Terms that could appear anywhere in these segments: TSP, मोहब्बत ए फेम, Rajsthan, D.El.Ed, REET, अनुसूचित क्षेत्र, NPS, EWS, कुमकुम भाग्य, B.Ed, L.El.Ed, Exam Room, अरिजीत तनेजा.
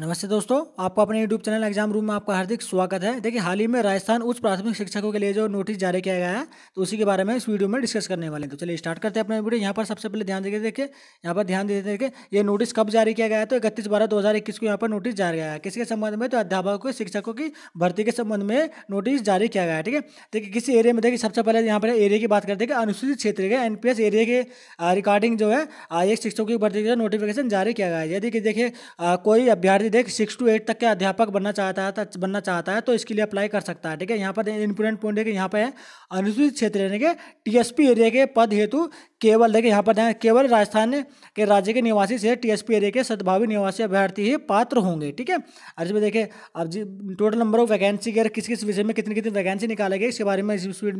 नमस्ते दोस्तों, आपको अपने यूट्यूब चैनल एग्जाम रूम में आपका हार्दिक स्वागत है। देखिए, हाल ही में राजस्थान उच्च प्राथमिक शिक्षकों के लिए जो नोटिस जारी किया गया है तो उसी के बारे में इस वीडियो में डिस्कस करने वाले हैं। तो चलिए स्टार्ट करते हैं अपने वीडियो। यहाँ पर सबसे पहले ध्यान देके देखिए, यहाँ पर ध्यान देते देखिए ये नोटिस कब जारी किया गया है तो 31/12/2021 को यहाँ पर नोटिस जारी किया गया है। किसके संबंध में? तो अध्यापकों के शिक्षकों की भर्ती के संबंध में नोटिस जारी किया गया है। ठीक है, देखिए किसी एरिया में, देखिए सबसे पहले यहाँ पर एरिया की बात करते हैं कि अनुसूचित क्षेत्र के NPS एरिया के रिगार्डिंग जो है एक शिक्षकों की भर्ती का नोटिफिकेशन जारी किया गया है। यदि देखिए कोई अभ्यर्थी देख 6 से 8 तक के अध्यापक बनना चाहता है तो इसके लिए अप्लाई कर सकता है। ठीक है, यहाँ पर इंपोर्टेंट पॉइंट है कि यहाँ पर है अनुसूचित क्षेत्र यानी कि TSP एरिया के पद हेतु केवल, देखिए यहाँ पर केवल राजस्थान के राज्य के निवासी से TSP एरिया के सद्भावी निवासी अभ्यर्थी ही पात्र होंगे। ठीक है, और इसमें देखिए अब जी टोटल नंबर ऑफ वैकेंसी के किस किस विषय में कितनी कितनी वैकेंसी निकाले गई इसके बारे में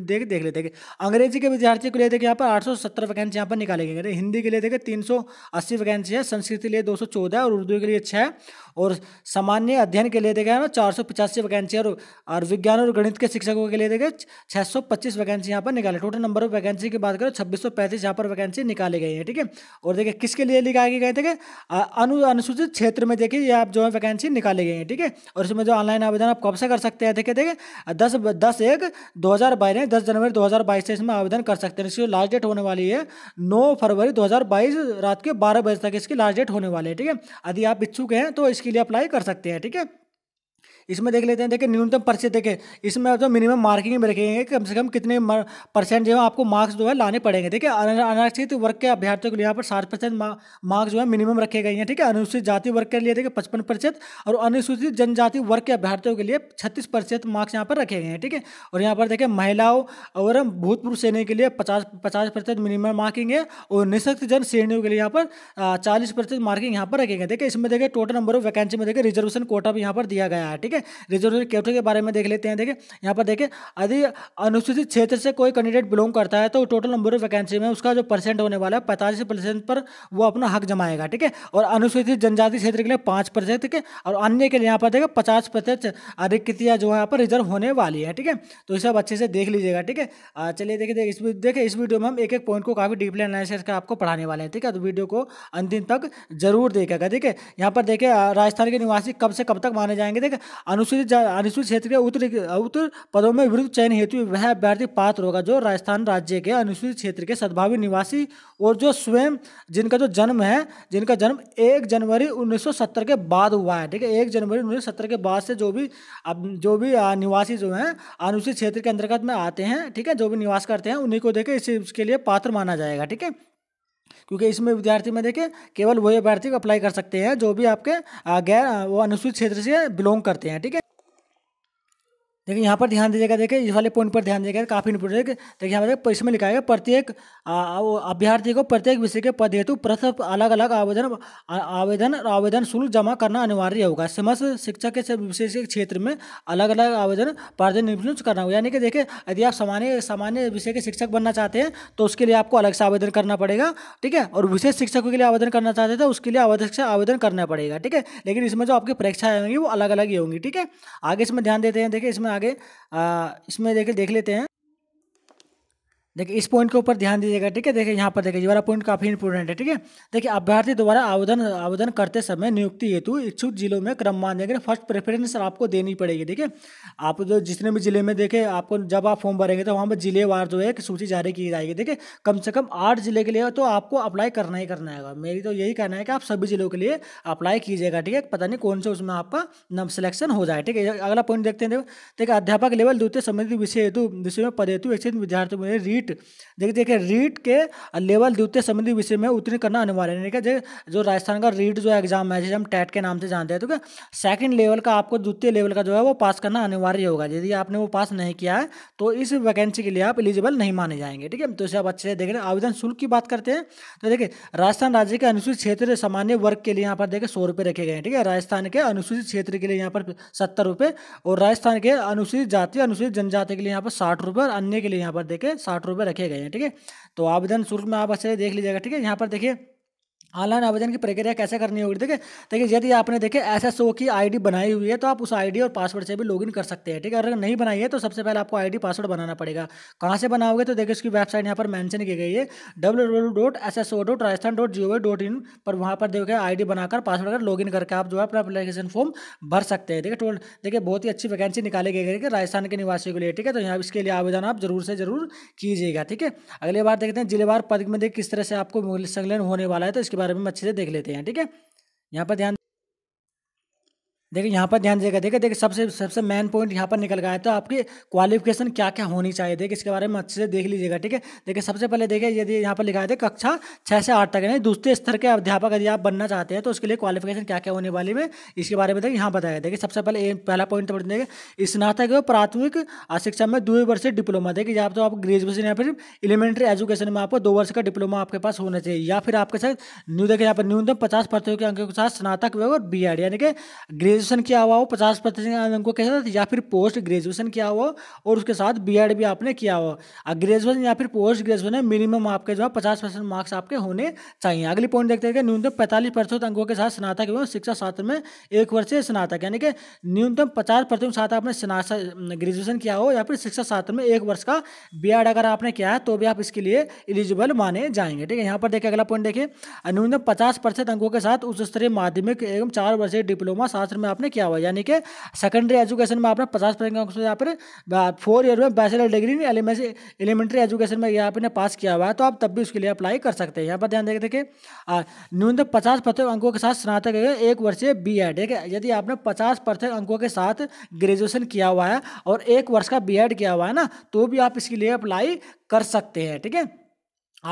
देख लेते हैं। अंग्रेजी के विद्यार्थी के लिए देखिए यहाँ पर 870 वैकेंसी यहाँ पर निकाले गए। हिंदी के लिए देखिए 380 वैकेंसी है, संस्कृत के लिए 214 और उर्दू के लिए 6 और सामान्य अध्ययन के लिए देखें 485 वैकेंसी और विज्ञान और गणित के शिक्षकों के लिए देखें 625 वैकेंसी यहाँ पर निकाले। टोटल नंबर ऑफ वैकेंसी की बात करें 2635 यहाँ पर वैकेंसी निकाले गए हैं। ठीक है, और देखिए किसके लिए निकाले गए थे? अनुसूचित क्षेत्र में देखिए ये आप जो है वैकेंसी निकाले गए हैं। ठीक है, और इसमें जो ऑनलाइन आवेदन आप कब से कर सकते हैं? देखिए देखिए 10 जनवरी 2022 से इसमें आवेदन कर सकते हैं। इसकी लास्ट डेट होने वाली है 9 फरवरी 2022 रात के 12 बजे तक इसकी लास्ट डेट होने वाली है। ठीक है, यदि आप इच्छुक हैं तो इसके लिए अप्लाई कर सकते हैं। ठीक है, इसमें देख लेते हैं। देखिए न्यूनतम परसेंट, देखिए इसमें जो मिनिमम मार्किंग में रखेंगे कम से कम कितने परसेंट जो है आपको मार्क्स जो है लाने पड़ेंगे। देखिए अनारक्षित वर्ग के अभ्यर्थियों के लिए यहाँ पर 60% मार्क्स जो है मिनिमम रखे गए हैं। ठीक है, अनुसूचित जाति वर्ग के लिए देखिए 55% और अनुसूचित जनजाति वर्ग के अभ्यर्थियों के लिए 36% मार्क्स यहाँ पर रखे गए हैं। ठीक है, और यहाँ पर देखिए महिलाओं और भूतपूर्व सैनिक के लिए 50% मिनिमम मार्किंग है और निशक्तजन श्रेणियों के लिए यहाँ पर 40% मार्किंग यहाँ पर रखेंगे। देखिए इसमें देखिए टोटल नंबर ऑफ वैकेंसी में देखिए रिजर्वेशन कोटा भी यहाँ पर दिया गया है। ठीक है, रिजर्वेशन कोटे के बारे में देख लेते हैं। देखिए यहाँ पर देखिए यदि अनुसूचित क्षेत्र से कोई कैंडिडेट बिलोंग करता है तो टोटल नंबर ऑफ वैकेंसी में उसका जो परसेंट होने वाला है 85% पर वो अपना हक जमाएगा। ठीक है, और अनुसूचित जनजाति क्षेत्र के लिए 5%, ठीक है, और अन्य के लिए यहाँ पर देखिए 50% रिक्तियाँ जो है यहाँ पर रिजर्व होने वाली है। ठीक है, तो ये सब अच्छे से देख लीजिएगा। ठीक है, चलिए देखिए इस वीडियो में हम एक एक पॉइंट को काफ़ी डीपली एनालिसिस कर आपको पढ़ाने वाले हैं। ठीक है, तो वीडियो को अंतिम तक जरूर देखिएगा। ठीक है, यहाँ पर देखिए राजस्थान के निवासी कब से कब तक माने जाएंगे। देखिए अनुसूचित क्षेत्र के उत्तर पदों में विरुद्ध चयन हेतु वह अभ्यर्थी पात्र होगा जो राजस्थान राज्य के अनुसूचित क्षेत्र के सद्भावी निवासी और जो स्वयं जिनका जन्म 1 जनवरी 1970 के बाद हुआ है। ठीक है, 1 जनवरी 1970 के बाद से जो भी निवासी जो हैं अनुसूचित क्षेत्र के अंतर्गत में आते हैं, ठीक है, जो भी निवास करते हैं उन्हीं को देखे इसके लिए पात्र माना जाएगा। ठीक है, क्योंकि इसमें विद्यार्थी में देखें केवल वही अभ्यर्थी अप्लाई कर सकते हैं जो भी आपके गैर वो अनुसूचित क्षेत्र से बिलोंग करते हैं। ठीक है, देखिए यहाँ पर ध्यान दीजिएगा। देखिए इस वाले पॉइंट पर ध्यान दीजिएगा, काफ़ी इंपोर्टेंट है। देखिए यहाँ पर इसमें लिखा है प्रत्येक अभ्यर्थी को प्रत्येक विषय के पद हेतु प्रथम अलग अलग आवेदन शुल्क जमा करना अनिवार्य होगा। समस्त शिक्षक के विशेष क्षेत्र में अलग अलग आवेदन प्रार्थना करना होगा। यानी कि देखिए यदि आप सामान्य विषय के शिक्षक बनना चाहते हैं तो उसके लिए आपको अलग से आवेदन करना पड़ेगा। ठीक है, और विशेष शिक्षकों के लिए आवेदन करना चाहते थे उसके लिए आवश्यक से आवेदन करना पड़ेगा। ठीक है, लेकिन इसमें जो आपकी परीक्षाएं होंगी वो अलग अलग ही होंगी। ठीक है, आगे इसमें ध्यान देते हैं। देखिए इसमें देख लेते हैं। देखिए इस पॉइंट के ऊपर ध्यान दीजिएगा। ठीक है, देखिए यहाँ पर देखिए ये वाला पॉइंट काफ़ी इंपोर्टेंट है। ठीक है, देखिए अभ्यर्थी द्वारा आवेदन करते समय नियुक्ति हेतु इच्छुक जिलों में क्रमवार देखें फर्स्ट प्रेफरेंस आपको देनी पड़ेगी। ठीक है, आप जो जितने भी जिले में देखें आपको जब आप फॉर्म भरेंगे तो वहाँ पर जिलेवार जो है एक सूची जारी की जाएगी। देखिए कम से कम 8 जिले के लिए तो आपको अप्लाई करना ही करना है। मेरी तो यही कहना है कि आप सभी जिलों के लिए अप्लाई कीजिएगा। ठीक है, पता नहीं कौन से उसमें आपका नाम सिलेक्शन हो जाए। ठीक है, अगला पॉइंट देखते हैं। देखिए अध्यापक लेवल 2 संबंधित विषय में पद हेतु इच्छित विद्यार्थियों में देखिए रीट के लेवल 2 संबंधी विषय में उत्तीर्ण करना अनिवार्य है। ठीक है, जो राजस्थान का रीट जो एग्जाम है जिसे हम टेट के नाम से जानते हैं, तो क्या सेकंड लेवल का आपको द्वितीय लेवल का जो है वो पास करना अनिवार्य होगा। यदि आपने वो पास नहीं किया है तो इस वैकेंसी के लिए आप एलिजिबल नहीं माने जाएंगे। ठीक है, तो इसे आप अच्छे से देख रहे हैं। आवेदन शुल्क की बात करते हैं तो देखिए राजस्थान राज्य के अनुसूचित क्षेत्र सामान्य वर्ग के लिए यहाँ पर देखिए 100 रुपये रखे गए हैं। ठीक है, राजस्थान के अनुसूचित क्षेत्र के लिए यहाँ पर 70 रुपये और राजस्थान के अनुसूचित जाति अनुसूचित जनजाति के लिए यहाँ पर 60 रुपये और अन्य के लिए यहाँ पर देखे 60 रुपये रखे गए हैं। ठीक है, तो आवेदन शुल्क में आप अच्छे से देख लीजिएगा। ठीक है, यहाँ पर देखिए ऑनलाइन आवेदन की प्रक्रिया कैसे करनी होगी। देखिए देखिए यदि आपने देखे एसएसओ की आईडी बनाई हुई है तो आप उस आईडी और पासवर्ड से भी लॉगिन कर सकते हैं। ठीक है, अगर नहीं बनाई है तो सबसे पहले आपको आईडी पासवर्ड बनाना पड़ेगा। कहाँ से बनाओगे तो देखिए उसकी वेबसाइट यहाँ पर मेंशन की गई है www.sso.rajasthan.gov.in पर। वहाँ पर देखिए आईडी बनाकर पासवर्ड कर लॉगिन करके आप जो है अपना एप्लीकेशन फॉर्म भर सकते हैं। ठीक है, देखिए बहुत ही अच्छी वैकेंसी निकाली गई है राजस्थान के निवासियों के लिए। ठीक है, तो यहाँ इसके लिए आवेदन आप जरूर से जरूर कीजिएगा। ठीक है, अगली बार देखते हैं जिलेवार पद में देखिए किस तरह से आपको संलग्न होने वाला है, तो इसके बारे में अच्छे से देख लेते हैं। ठीक है, यहाँ पर ध्यान दीजिएगा। देखिए सबसे मेन पॉइंट यहाँ पर निकल गया है, तो आपकी क्वालिफिकेशन क्या क्या होनी चाहिए देखिए इसके बारे में अच्छे से देख लीजिएगा। ठीक है, देखिए सबसे पहले देखिए यदि यहाँ पर लिखा है कक्षा 6 से 8 तक यानी दूसरे स्तर के अध्यापक यदि आप बनना चाहते हैं तो उसके लिए क्वालिफिकेशन क्या क्या होने वाली है इसके बारे में देखिए यहाँ बताया। देखिए सबसे पहले पहला पॉइंट देखिए स्नातक और प्राथमिक शिक्षा में 2 वर्ष डिप्लोमा। देखिए या तो आप ग्रेजुएशन या फिर एलिमेंट्री एजुकेशन में आपको 2 वर्ष का डिप्लोमा आपके पास होना चाहिए, या फिर आपके साथ देखिए यहाँ पर न्यूनतम 50% के अंकों के साथ स्नातक और B.Ed यानी कि ग्रेजुएशन किया हुआ हो 50% अंकों के साथ, या फिर पोस्ट ग्रेजुएशन किया हुआ और उसके साथ B.Ed भी आपने किया हुआ। ग्रेजुएशन या फिर पोस्ट ग्रेजुएशन है मिनिमम आपके जो है 50% मार्क्स आपके होने चाहिए। अगली पॉइंट देखते हैं कि न्यूनतम 45% अंकों के साथ स्नातक एवं शिक्षा शास्त्र में 1 वर्ष से स्नातक यानी कि न्यूनतम 50% साथ आपने ग्रेजुएशन किया हो या फिर शिक्षा शास्त्र में 1 वर्ष का B.Ed अगर आपने किया है तो भी आप इसके लिए एलिजिबल माने जाएंगे। ठीक है, यहाँ पर देखिए अगला पॉइंट देखिए न्यूनतम 50% अंकों के साथ उच्च स्तरीय माध्यमिक एवं 4 वर्षीय डिप्लोमा शास्त्र में आपने किया हुआ यानी कि सेकेंडरी एजुकेशन में आपने 50% यहाँ पर 4 ईयर में बैचलर डिग्री एलिमेंट्री एजुकेशन में यहाँ आपने पास किया हुआ है तो आप तब भी उसके लिए अप्लाई कर सकते हैं। यहाँ पर ध्यान देते कि न्यूनतम 50% अंकों के साथ स्नातक 1 वर्षीय B.Ed। ठीक है, यदि आपने 50% अंकों के साथ ग्रेजुएशन किया हुआ है और 1 वर्ष का B.Ed किया हुआ है ना तो भी आप इसके लिए अप्लाई कर सकते हैं। ठीक है,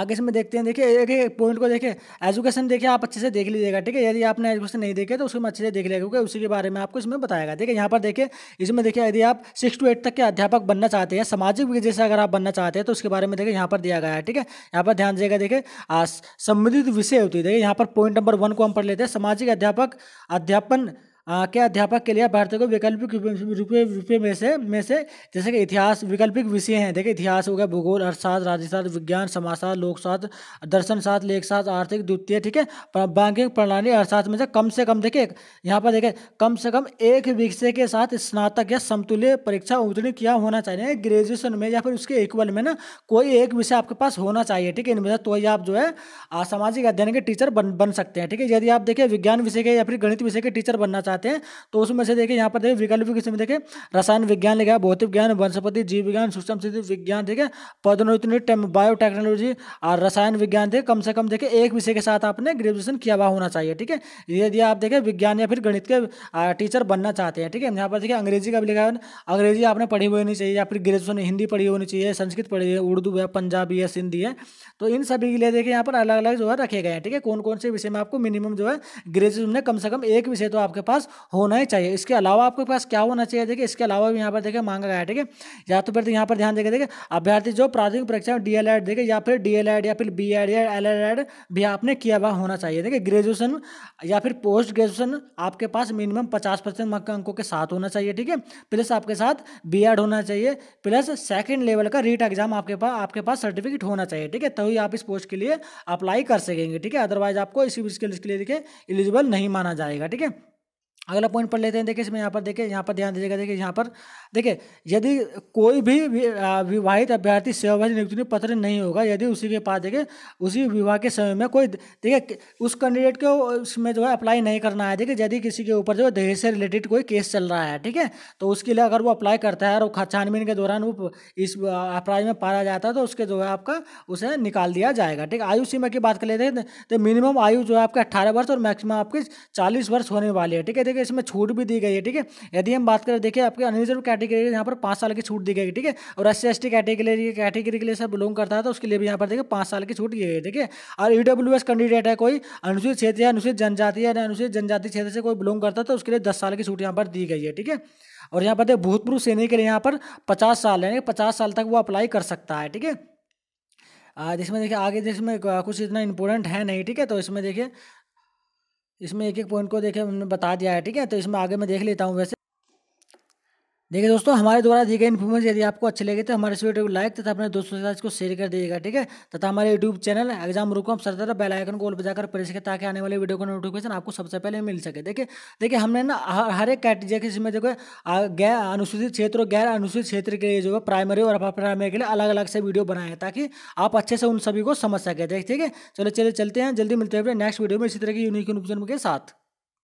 आगे इसमें देखते हैं। देखिए एक पॉइंट को देखिए एजुकेशन देखिए आप अच्छे से देख लीजिएगा। ठीक है, यदि आपने एजुकेशन नहीं देखे तो उसको अच्छे से देख लीजिएगा क्योंकि उसी के बारे में आपको इसमें बताएगा। देखिए यहाँ पर देखिए इसमें देखिए यदि आप 6 से 8 तक के अध्यापक बनना चाहते हैं, सामाजिक विज्ञान से अगर आप बनना चाहते हैं तो उसके बारे में देखिए यहाँ पर दिया गया है। ठीक है, यहाँ पर ध्यान दीजिएगा। देखिए संबंधित विषय होती है। देखिए यहाँ पर पॉइंट नंबर 1 को हम पढ़ लेते हैं। सामाजिक अध्यापक अध्यापन के अध्यापक के लिए भारतीय को वैकल्पिक रूपे में से जैसे कि इतिहास वैकल्पिक विषय हैं। देखिए इतिहास हो गया, भूगोल, अर्थशास्त्र, राज्यशास्त्र, विज्ञान, समाजशास्त्र, लोकशास्त्र, दर्शनशास्त्र, लेखशास्त्र, आर्थिक, द्वितीय। ठीक है, बैंकिंग प्रणाली अर्थशास्त्र में कम से कम देखिए यहाँ पर देखिए कम से कम 1 विषय के साथ स्नातक या समतुल्य परीक्षा उत्तीर्ण किया होना चाहिए ग्रेजुएशन में या फिर उसके इक्वल में ना कोई 1 विषय आपके पास होना चाहिए। ठीक है, इनमें से तो ही आप जो है सामाजिक अध्ययन के टीचर बन सकते हैं। ठीक है, यदि आप देखिए विज्ञान विषय के या फिर गणित विषय के टीचर बनना हैं तो उसमें से देखिए यहाँ पर देखिए वैकल्पिक इसमें देखिए रसायन विज्ञान लिखा है, भौतिक विज्ञान, वनस्पति जीव विज्ञान, सूक्ष्म जीव विज्ञान, ठीक है, पौधरोपण, बायोटेक्नोलॉजी और रसायन विज्ञान। देखिए कम से कम देखिए 1 विषय के साथ आपने ग्रेजुएशन किया हुआ होना चाहिए। ठीक है, यदि आप देखिए विज्ञान या फिर गणित के टीचर बनना चाहते हैं। ठीक है, यहाँ पर देखिए अंग्रेजी का भी लिखा है, अंग्रेजी आपने पढ़ी हुई होनी चाहिए या फिर ग्रेजुएशन हिंदी पढ़ी होनी चाहिए, संस्कृत पढ़ी है, उर्दू है, पंजाबी है, सिंधी है, तो इन सभी के लिए देखिए यहाँ पर अलग अलग जो है रखे गए हैं। ठीक है, कौन कौन से विषय में आपको मिनिमम जो है ग्रेजुएशन में कम से कम 1 विषय तो आपके पास होना ही चाहिए। इसके अलावा आपके पास क्या होना चाहिए देखिए इसके अलावा भी यहाँ पर देखिए मांगा गया है। ठीक है, या तो फिर यहाँ पर ध्यान देगा देखिए अभ्यर्थी जो प्राथमिक परीक्षा में D.El.Ed देखे या फिर D.El.Ed या फिर B.Ed या L.El.Ed भी आपने किया हुआ होना चाहिए। देखिए ग्रेजुएशन या फिर पोस्ट ग्रेजुएशन आपके पास मिनिमम 50% अंकों के साथ होना चाहिए। ठीक है, प्लस आपके साथ B.Ed होना चाहिए, प्लस सेकेंड लेवल का REET एग्जाम आपके पास सर्टिफिकेट होना चाहिए। ठीक है, तभी आप इस पोस्ट के लिए अप्लाई कर सकेंगे। ठीक है, अदरवाइज आपको इसी के लिए देखिए एलिजिबल नहीं माना जाएगा। ठीक है, अगला पॉइंट पढ़ लेते हैं। देखिए इसमें यहाँ पर ध्यान दीजिएगा। देखिए यहाँ पर देखिए यदि कोई भी विवाहित अभ्यर्थी सेवाभावी नियुक्ति पत्र नहीं होगा यदि उसी के पास देखिए उसी विवाह के समय में कोई देखिए उस कैंडिडेट को उसमें जो है अप्लाई नहीं करना है। देखिए यदि किसी के ऊपर जो है दहेज से रिलेटेड कोई केस चल रहा है, ठीक है, तो उसके लिए अगर वो अप्लाई करता है और छानबीन के दौरान वो इस अपराध में पाया जाता है तो उसके जो है आपका उसे निकाल दिया जाएगा। ठीक है, आयु सीमा की बात कर लेते हैं तो मिनिमम आयु जो है आपका 18 वर्ष और मैक्सिमम आपकी 40 वर्ष होने वाली है। ठीक है, देखिए इसमें छूट भी दी गई है। ठीक है, यदि हम बात करें देखिए आपके अनरिजर्व कैटेगरी यहाँ पर 5 साल की छूट दी गई है। ठीक है, और SC/ST कैटेगरी के लिए सब बिलोंग करता है तो उसके लिए भी यहाँ पर देखिए 5 साल की छूट दी गई है। ठीक है, और EWS कैंडिडेट है कोई अनुसूचित क्षेत्र या अनुसूचित जनजाति या अनुसूचित जनजाति क्षेत्र से कोई बिलोंग करता है तो उसके लिए 10 साल की छूट यहाँ पर दी गई है। ठीक है, और यहाँ पर देखिए भूतपूर्व सैनिक के लिए यहाँ पर 50 साल यानी 50 साल तक वो अप्लाई कर सकता है। ठीक है, जिसमें देखिए आगे जिसमें कुछ इतना इंपॉर्टेंट है नहीं। ठीक है, तो इसमें देखिए इसमें एक पॉइंट को देखिए हमने बता दिया है। ठीक है, तो इसमें आगे मैं देख लेता हूँ। वैसे देखिए दोस्तों, हमारे द्वारा दी गई इन्फॉर्मेशन यदि आपको अच्छे लगे तो हमारे इस वीडियो को लाइक तथा अपने दोस्तों के साथ इसको शेयर कर दीजिएगा, ठीक है। तथा हमारे यूट्यूब चैनल एग्जाम रूम को आप सरदार बेल आइकन को ऑल बजाकर प्रेस करें ताकि आने वाले वीडियो का नोटिफिकेशन आपको सबसे पहले मिल सके। देखिए हमने ना हर एक कैटेगरी इसमें देखो गैर अनुसूचित क्षेत्र और गैर अनुसूचित क्षेत्र के लिए जो है प्राइमरी और अपर प्राइमरी के लिए अलग अलग से वीडियो बनाए ताकि आप अच्छे से उन सभी को समझ सके, ठीक है। चलो चलते हैं, जल्दी मिलते हैं नेक्स्ट वीडियो में इसी तरह की यूनिक इन्फॉर्मेशन के साथ।